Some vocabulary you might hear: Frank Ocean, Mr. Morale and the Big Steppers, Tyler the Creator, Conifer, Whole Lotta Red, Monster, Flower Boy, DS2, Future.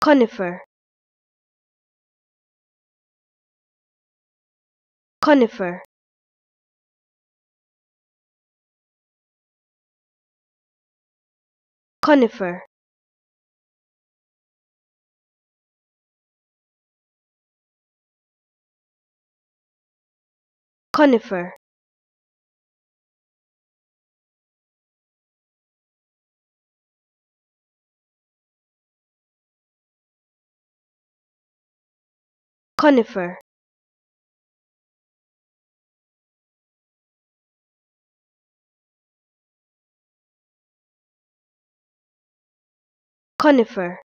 Conifer, conifer, conifer, conifer, conifer, conifer,